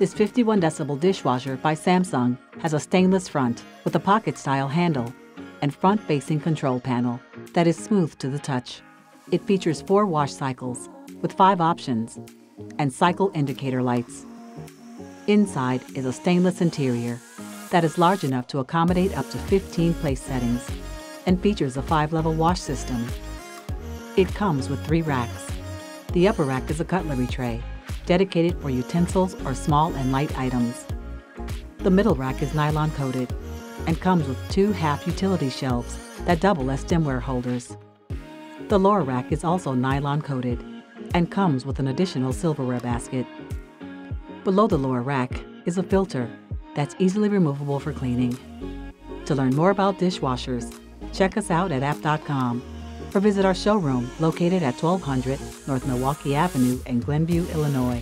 This 51 decibel dishwasher by Samsung has a stainless front with a pocket-style handle and front-facing control panel that is smooth to the touch. It features 4 wash cycles with 5 options and cycle indicator lights. Inside is a stainless interior that is large enough to accommodate up to 15 place settings and features a 5-level wash system. It comes with 3 racks. The upper rack is a cutlery tray dedicated for utensils or small and light items. The middle rack is nylon coated and comes with 2 half utility shelves that double as stemware holders. The lower rack is also nylon coated and comes with an additional silverware basket. Below the lower rack is a filter that's easily removable for cleaning. To learn more about dishwashers, check us out at Abt.com or visit our showroom located at 1200 North Milwaukee Avenue in Glenview, Illinois.